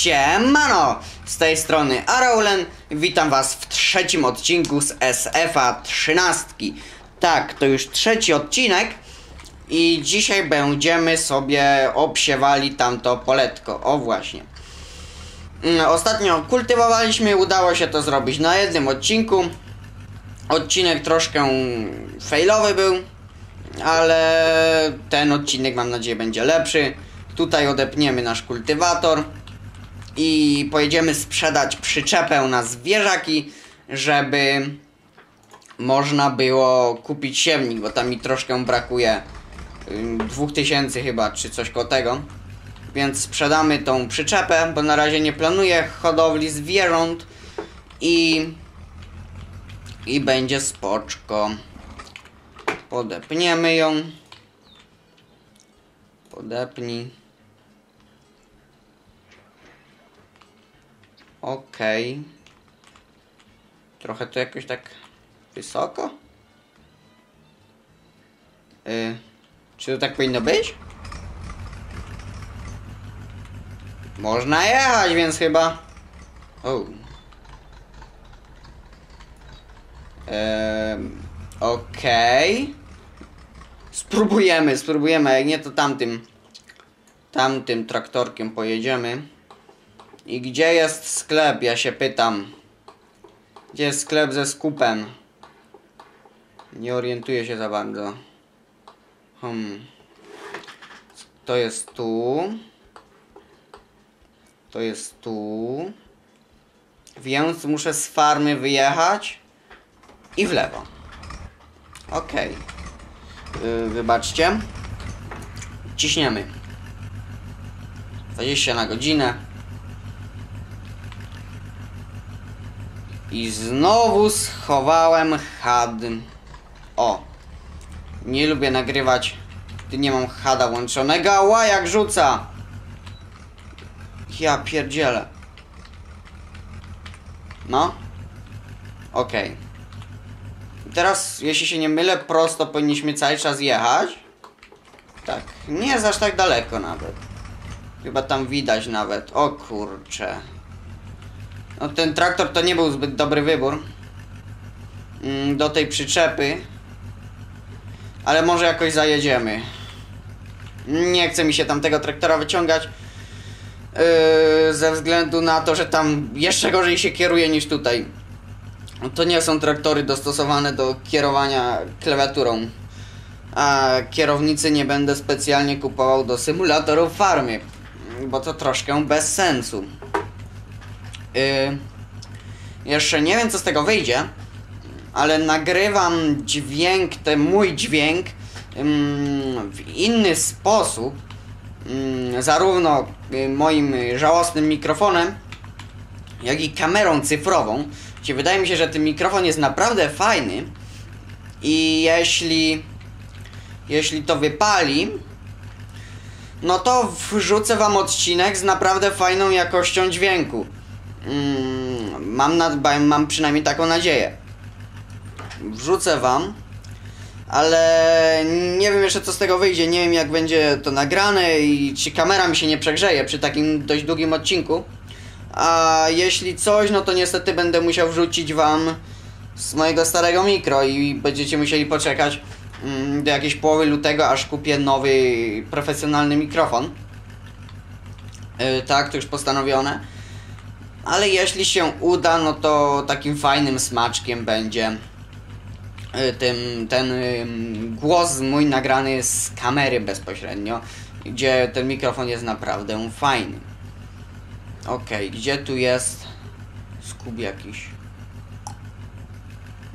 Siemano! Z tej strony Araulen, witam was w trzecim odcinku z SFA 13. Tak, to już trzeci odcinek i dzisiaj będziemy sobie obsiewali tamto poletko. O właśnie. Ostatnio kultywowaliśmy, udało się to zrobić na jednym odcinku. Odcinek troszkę failowy był, ale ten odcinek, mam nadzieję, będzie lepszy. Tutaj odepniemy nasz kultywator i pojedziemy sprzedać przyczepę na zwierzaki, żeby można było kupić siewnik, bo tam mi troszkę brakuje 2000 chyba, czy coś koło tego. Więc sprzedamy tą przyczepę, bo na razie nie planuję hodowli zwierząt i będzie spoczko. Podepniemy ją. Podepnij. Okej. Trochę to jakoś tak wysoko? Czy to tak powinno być? Można jechać, więc chyba... Okej. Spróbujemy, jak nie, to tamtym traktorkiem pojedziemy. I gdzie jest sklep? Ja się pytam. Gdzie jest sklep ze skupem? Nie orientuję się za bardzo. To jest tu. To jest tu. Więc muszę z farmy wyjechać i w lewo. Okej. Wybaczcie. Ciśniemy 20 na godzinę. I znowu schowałem HAD. O, nie lubię nagrywać, gdy nie mam HADa włączonego. Ała, jak rzuca. Ja pierdzielę. No. Okej. Teraz, jeśli się nie mylę, prosto powinniśmy cały czas jechać. Tak, nie jest aż tak daleko nawet. Chyba tam widać nawet. O kurcze. No ten traktor to nie był zbyt dobry wybór. Do tej przyczepy. Ale może jakoś zajedziemy. Nie chce mi się tam tego traktora wyciągać. Ze względu na to, że tam jeszcze gorzej się kieruje niż tutaj. To nie są traktory dostosowane do kierowania klawiaturą, a kierownicy nie będę specjalnie kupował do symulatorów farmy, bo to troszkę bez sensu. Jeszcze nie wiem, co z tego wyjdzie, ale nagrywam dźwięk, mój dźwięk w inny sposób, zarówno moim żałosnym mikrofonem, jak i kamerą cyfrową. Czyli wydaje mi się, że ten mikrofon jest naprawdę fajny i jeśli to wypali, no to wrzucę wam odcinek z naprawdę fajną jakością dźwięku. Mam przynajmniej taką nadzieję. Wrzucę wam, ale nie wiem jeszcze, co z tego wyjdzie, nie wiem, jak będzie to nagrane i czy kamera mi się nie przegrzeje przy takim dość długim odcinku. A jeśli coś, no to niestety będę musiał wrzucić wam z mojego starego mikro i będziecie musieli poczekać do jakiejś połowy lutego, aż kupię nowy profesjonalny mikrofon. Tak, to już postanowione. Ale jeśli się uda, no to takim fajnym smaczkiem będzie ten głos mój nagrany z kamery bezpośrednio, gdzie ten mikrofon jest naprawdę fajny. Okej, gdzie tu jest skub jakiś?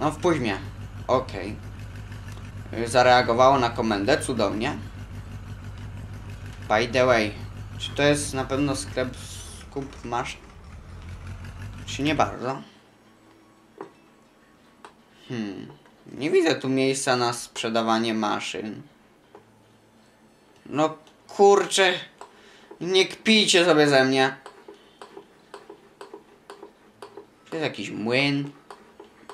No w późmie. Okej. Zareagowało na komendę, cudownie. By the way, czy to jest na pewno sklep skup masz? Czy nie bardzo? Nie widzę tu miejsca na sprzedawanie maszyn. No kurczę, nie kpijcie sobie ze mnie. To jest jakiś młyn.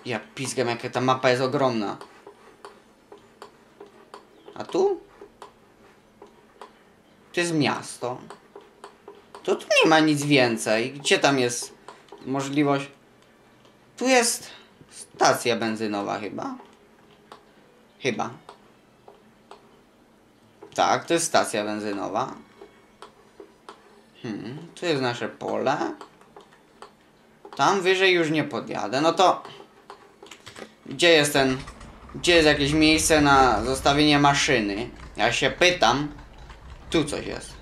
Ja pizgam, jaka ta mapa jest ogromna. A tu? To jest miasto. To tu nie ma nic więcej. Gdzie tam jest możliwość? Tu jest stacja benzynowa chyba. Chyba. Tak, to jest stacja benzynowa. Tu jest nasze pole. Tam wyżej już nie podjadę. No to... Gdzie jest ten... Gdzie jest jakieś miejsce na zostawienie maszyny? Ja się pytam. Tu coś jest.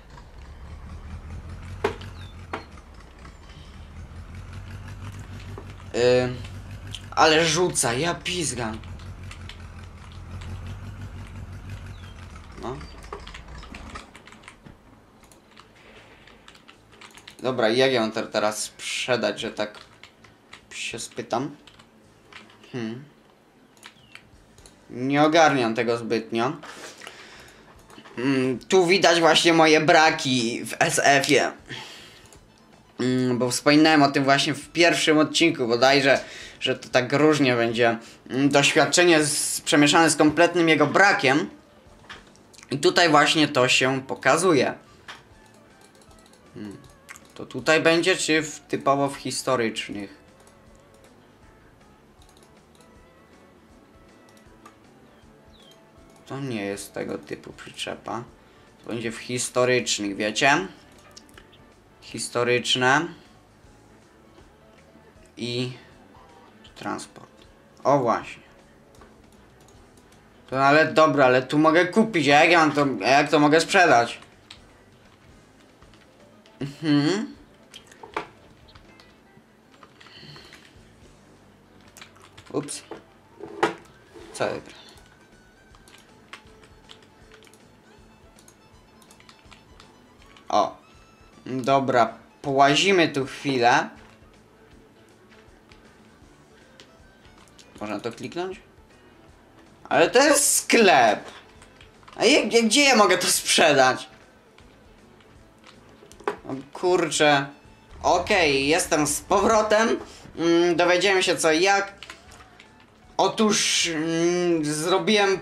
Ale rzuca, ja pizgam. No. Dobra, jak ją teraz sprzedać, że tak się spytam? Nie ogarniam tego zbytnio. Tu widać właśnie moje braki w SF-ie. Bo wspominałem o tym właśnie w pierwszym odcinku bodajże, że to tak różnie będzie. Doświadczenie przemieszane z kompletnym jego brakiem. I tutaj właśnie to się pokazuje. To tutaj będzie, czy typowo w historycznych? To nie jest tego typu przyczepa. To będzie w historycznych, wiecie? Historyczne i transport. O właśnie. To ale dobra, ale tu mogę kupić, a jak ja mam to, a jak to mogę sprzedać? Ups. Co wybrać? O. Dobra, połazimy tu chwilę. Można to kliknąć? Ale to jest sklep. A gdzie ja mogę to sprzedać? O kurczę. Okej, jestem z powrotem. Dowiedziałem się co i jak. Otóż zrobiłem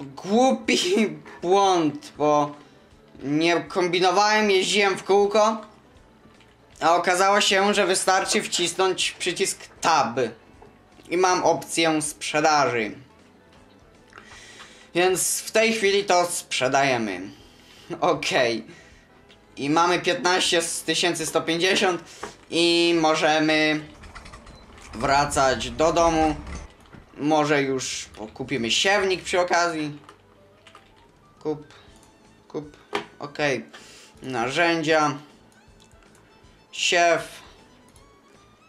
głupi błąd, bo nie kombinowałem, jeździłem w kółko, a okazało się, że wystarczy wcisnąć przycisk TAB i mam opcję sprzedaży. Więc w tej chwili to sprzedajemy. Okej. I mamy 15 150 i możemy wracać do domu. Może już kupimy siewnik przy okazji. Kup. Okej. Narzędzia. Siew.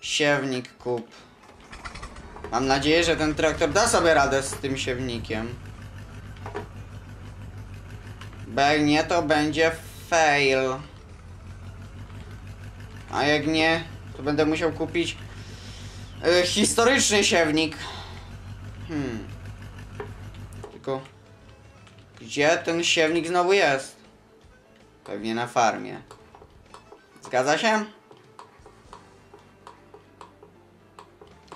Siewnik kup. Mam nadzieję, że ten traktor da sobie radę z tym siewnikiem. Bo jak nie, to będzie fail. A jak nie, to będę musiał kupić historyczny siewnik. Tylko... Gdzie ten siewnik znowu jest? Pewnie na farmie. Zgadza się?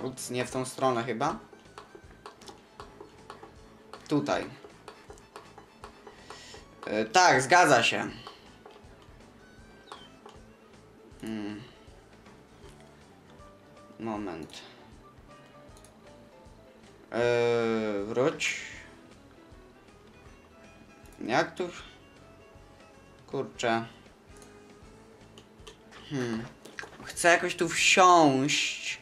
Ups, nie w tą stronę chyba. Tutaj. Tak, zgadza się. Moment. Wróć. Jak tu? Kurczę. Chcę jakoś tu wsiąść.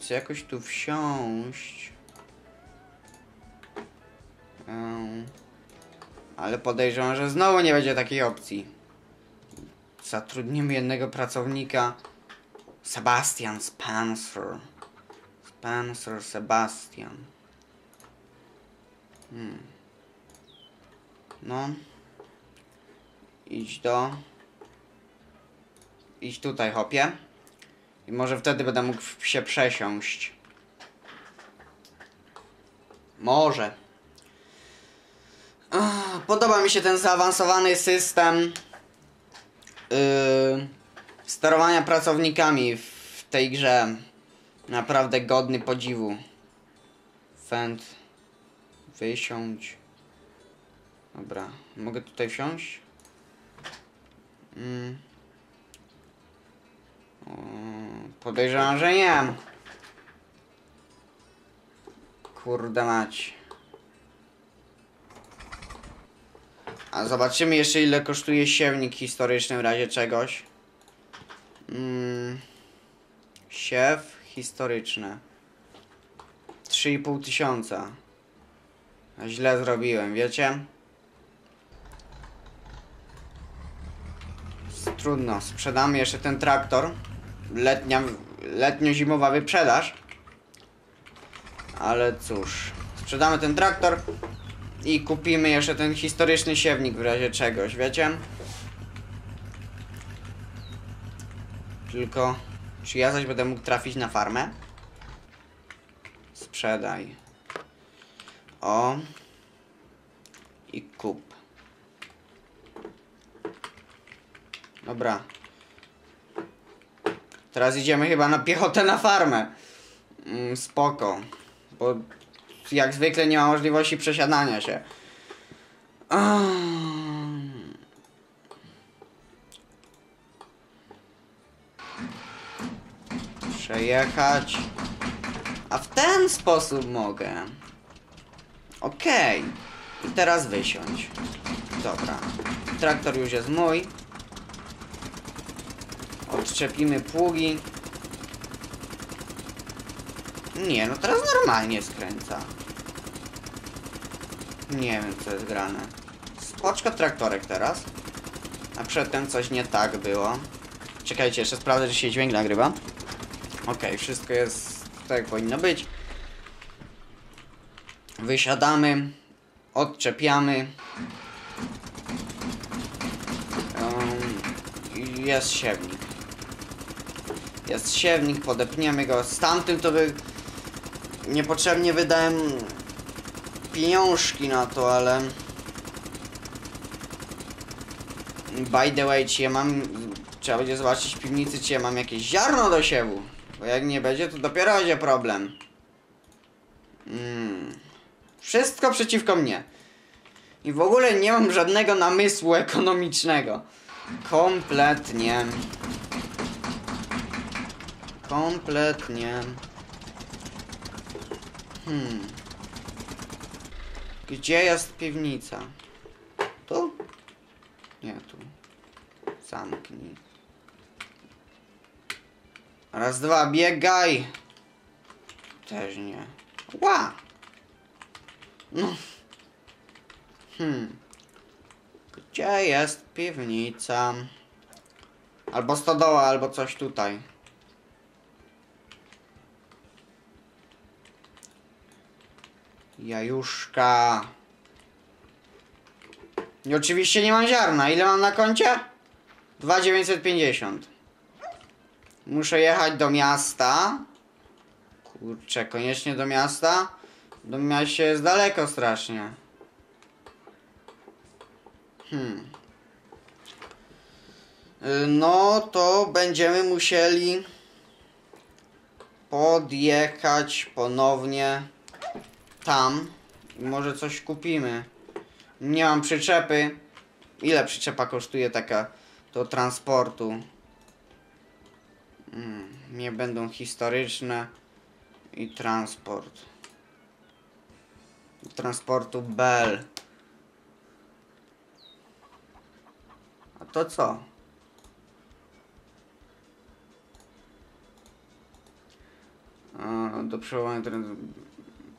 Chcę jakoś tu wsiąść. Ale podejrzewam, że znowu nie będzie takiej opcji. Zatrudnimy jednego pracownika. Sebastian Spencer. Sebastian. No. Idź tutaj, hopie. I może wtedy będę mógł się przesiąść. Może. Podoba mi się ten zaawansowany system sterowania pracownikami w tej grze. Naprawdę godny podziwu. Fendt. Wysiądź. Dobra, mogę tutaj wsiąść? Podejrzewam, że nie. Kurde mać. A zobaczymy jeszcze, ile kosztuje siewnik historyczny w razie czegoś. Siew historyczny. 3500. Źle zrobiłem, wiecie? Trudno, sprzedamy jeszcze ten traktor. Letnio-zimowa wyprzedaż. Ale cóż, sprzedamy ten traktor i kupimy jeszcze ten historyczny siewnik w razie czegoś, wiecie? Tylko, czy ja zaś będę mógł trafić na farmę? Sprzedaj. O. I kup. Dobra. Teraz idziemy chyba na piechotę na farmę. Spoko. Bo jak zwykle nie ma możliwości przesiadania się. Przejechać. A w ten sposób mogę. Okej. I teraz wysiąść. Dobra. Traktor już jest mój. Odczepimy pługi. Nie, no teraz normalnie skręca. Nie wiem, co jest grane. Spoczko traktorek teraz. A przedtem coś nie tak było. Czekajcie, jeszcze sprawdzę, czy się dźwięk nagrywa. Okej, wszystko jest tak, jak powinno być. Wysiadamy. Odczepiamy. Jest siewnik. Jest siewnik, podepniemy go. Z tamtym to by niepotrzebnie wydałem pieniążki na to, ale by the way, czy ja mam, trzeba będzie zobaczyć w piwnicy, czy ja mam jakieś ziarno do siewu, bo jak nie będzie, to dopiero będzie problem. Wszystko przeciwko mnie i w ogóle nie mam żadnego namysłu ekonomicznego, kompletnie. Gdzie jest piwnica? Tu? Nie, tu. Zamknij. Raz, dwa, biegaj! Też nie. Ła! No. Gdzie jest piwnica? Albo stodoła, albo coś tutaj. Jajuszka. I oczywiście nie mam ziarna. Ile mam na koncie? 2950. Muszę jechać do miasta. Kurczę, koniecznie do miasta. Do miasta jest daleko strasznie. No to będziemy musieli podjechać ponownie tam. Może coś kupimy. Nie mam przyczepy. Ile przyczepa kosztuje taka do transportu? Nie będą historyczne. I transport. Transportu Bell. A to co? Do przełomu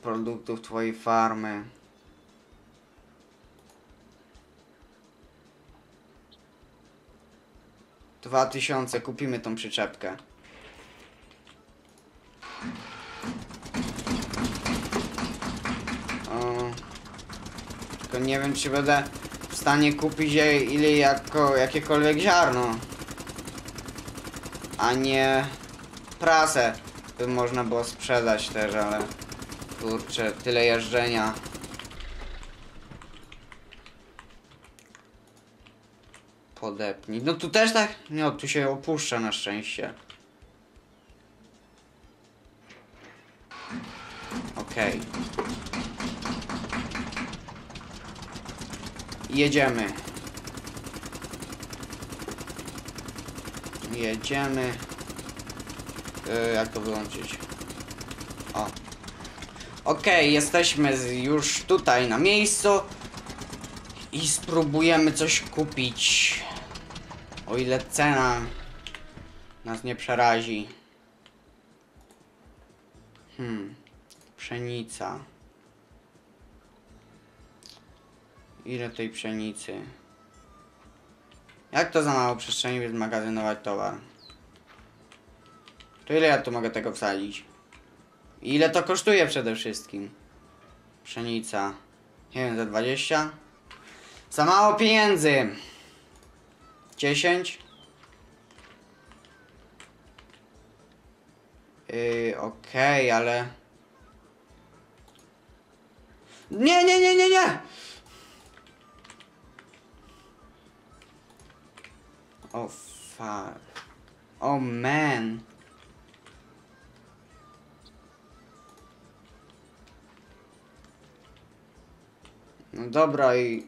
produktów twojej farmy. $2000, kupimy tą przyczepkę. Tylko nie wiem, czy będę w stanie kupić jej jakiekolwiek ziarno, a nie prasę, by można było sprzedać też, ale kurczę, tyle jeżdżenia. Podepnij. No tu też tak? No tu się opuszcza na szczęście. Okej. Jedziemy. Jedziemy. Jak to wyłączyć? O. Ok, jesteśmy już tutaj na miejscu. I spróbujemy coś kupić. O ile cena nas nie przerazi. Pszenica. Ile tej pszenicy? Jak to za mało przestrzeni, by magazynować towar? To ile ja tu mogę tego wsadzić? Ile to kosztuje przede wszystkim? Pszenica. Nie wiem, za 20? Za mało pieniędzy. 10? Okej, ale... Nie! O fuck. O man. No dobra i...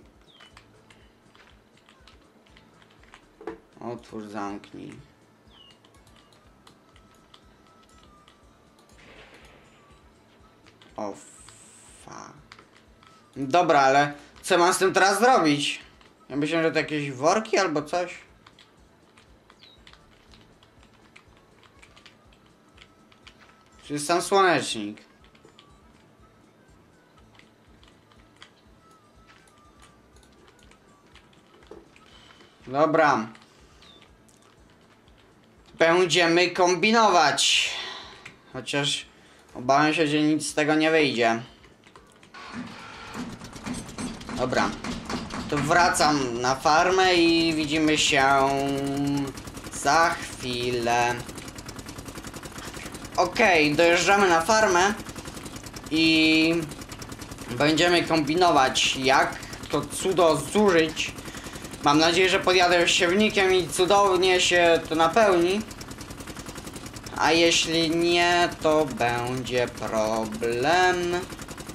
Otwór zamknij. O fuck. Dobra, ale co mam z tym teraz zrobić? Ja myślę, że to jakieś worki albo coś. Czy jest tam słonecznik? Dobra. Będziemy kombinować. Chociaż obawiam się, że nic z tego nie wyjdzie. Dobra. To wracam na farmę i widzimy się za chwilę. Okej, dojeżdżamy na farmę i będziemy kombinować, jak to cudo zużyć. Mam nadzieję, że podjadę już siewnikiem i cudownie się to napełni. A jeśli nie, to będzie problem.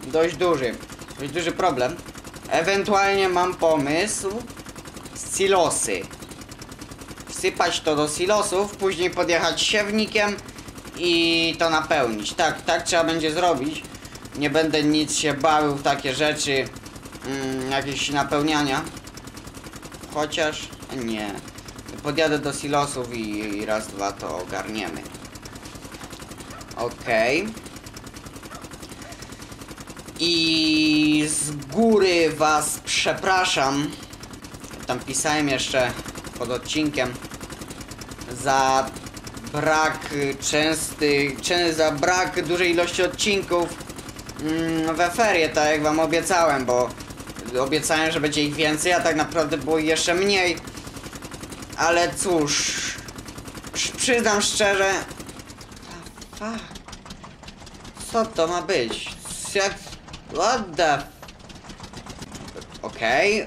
Dość duży problem. Ewentualnie mam pomysł. Silosy. Wsypać to do silosów, później podjechać siewnikiem i to napełnić. Tak trzeba będzie zrobić. Nie będę nic się bawił w takie rzeczy, jakieś napełniania. Chociaż nie. Podjadę do silosów i raz, dwa to ogarniemy. Okej. I z góry was przepraszam. Tam pisałem jeszcze pod odcinkiem za brak dużej ilości odcinków we ferie, tak jak wam obiecałem, bo obiecałem, że będzie ich więcej, a tak naprawdę było jeszcze mniej. Ale cóż, przyznam szczerze, co to ma być? What the... Okej.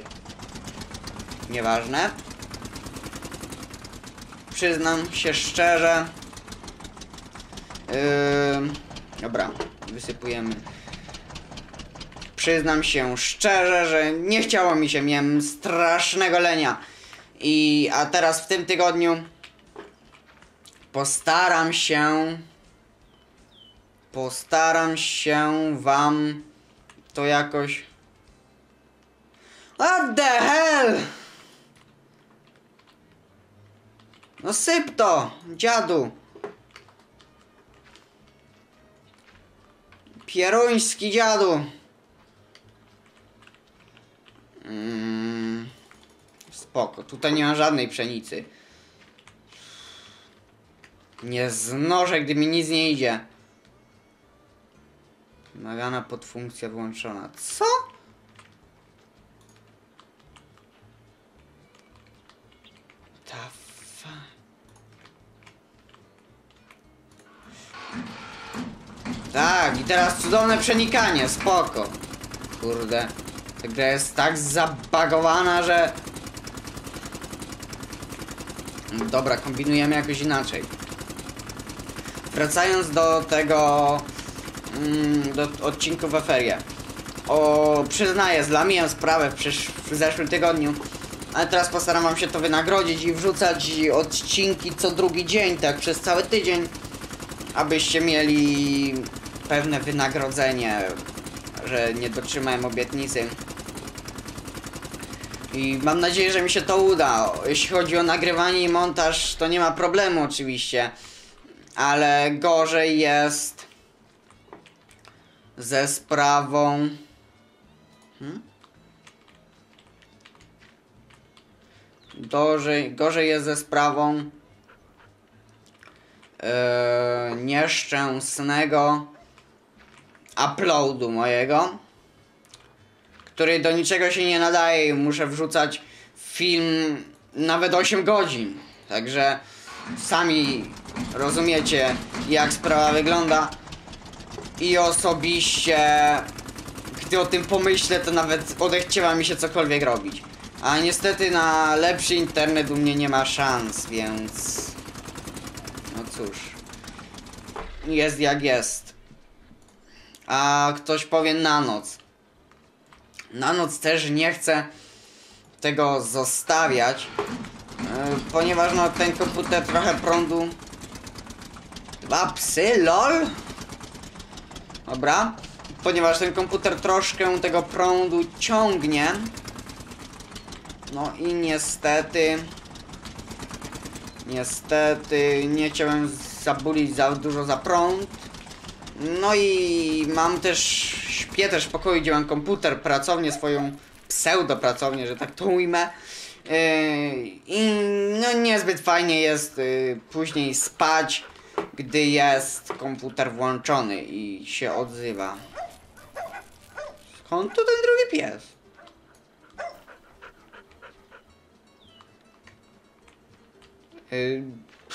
Nieważne. Przyznam się szczerze. Dobra, wysypujemy. Przyznam się szczerze, że nie chciało mi się, miałem strasznego lenia. A teraz w tym tygodniu postaram się wam to jakoś... What the hell? No syp to, dziadu. Pieruński dziadu. Spoko, tutaj nie ma żadnej pszenicy. Nie znoszę, gdy mi nic nie idzie. Wymagana podfunkcja włączona. Co? Tak, i teraz cudowne przenikanie, spoko. Kurde, ta gra jest tak zabagowana, że... Dobra, kombinujemy jakoś inaczej. Wracając do tego... do odcinków we ferie. O, przyznaję, zlamiłem sprawę w zeszłym tygodniu. Ale teraz postaram wam się to wynagrodzić i wrzucać odcinki co drugi dzień, tak przez cały tydzień, abyście mieli pewne wynagrodzenie, że nie dotrzymałem obietnicy. I mam nadzieję, że mi się to uda. Jeśli chodzi o nagrywanie i montaż, to nie ma problemu oczywiście. Ale gorzej jest ze sprawą... Gorzej jest ze sprawą nieszczęsnego uploadu mojego, który do niczego się nie nadaje i muszę wrzucać film nawet 8 godzin. Także sami rozumiecie, jak sprawa wygląda. I osobiście, gdy o tym pomyślę, to nawet odechciewa mi się cokolwiek robić. A niestety na lepszy internet u mnie nie ma szans, więc... No cóż... Jest jak jest. A ktoś powie na noc. Na noc też nie chcę tego zostawiać, ponieważ no ten komputer trochę prądu... Dwa psy, lol? Dobra. Ponieważ ten komputer troszkę tego prądu ciągnie. No i niestety nie chciałem zabulić za dużo za prąd. No i mam też, śpię też w pokoju, gdzie mam komputer, pracownię, swoją pseudo-pracownię, że tak to ujmę. I no niezbyt fajnie jest później spać, gdy jest komputer włączony i się odzywa. Skąd to ten drugi pies?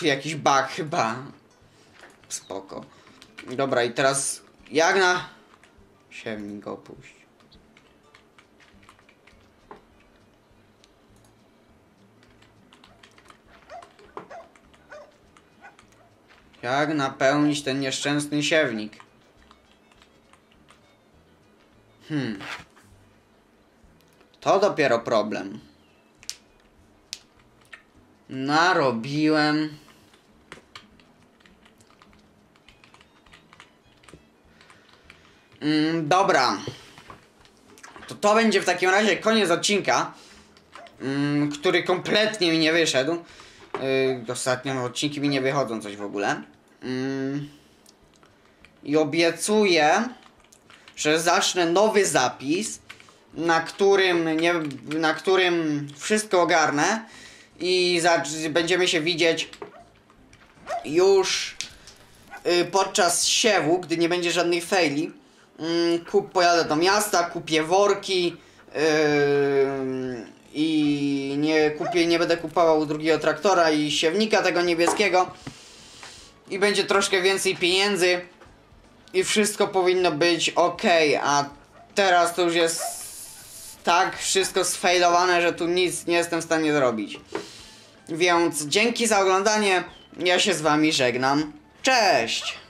Jakiś bug chyba. Spoko. Dobra, i teraz jak na... Siewnik opuść. Jak napełnić ten nieszczęsny siewnik? To dopiero problem. Narobiłem. Dobra. To będzie w takim razie koniec odcinka, który kompletnie mi nie wyszedł. Ostatnio odcinki mi nie wychodzą coś w ogóle. I obiecuję, że zacznę nowy zapis, na którym wszystko ogarnę. I będziemy się widzieć już podczas siewu, gdy nie będzie żadnej faili. Pojadę do miasta, kupię worki i nie będę kupował drugiego traktora i siewnika tego niebieskiego. I będzie troszkę więcej pieniędzy i wszystko powinno być ok. A teraz to już jest tak wszystko sfejlowane, że tu nic nie jestem w stanie zrobić. Więc dzięki za oglądanie, ja się z wami żegnam, cześć!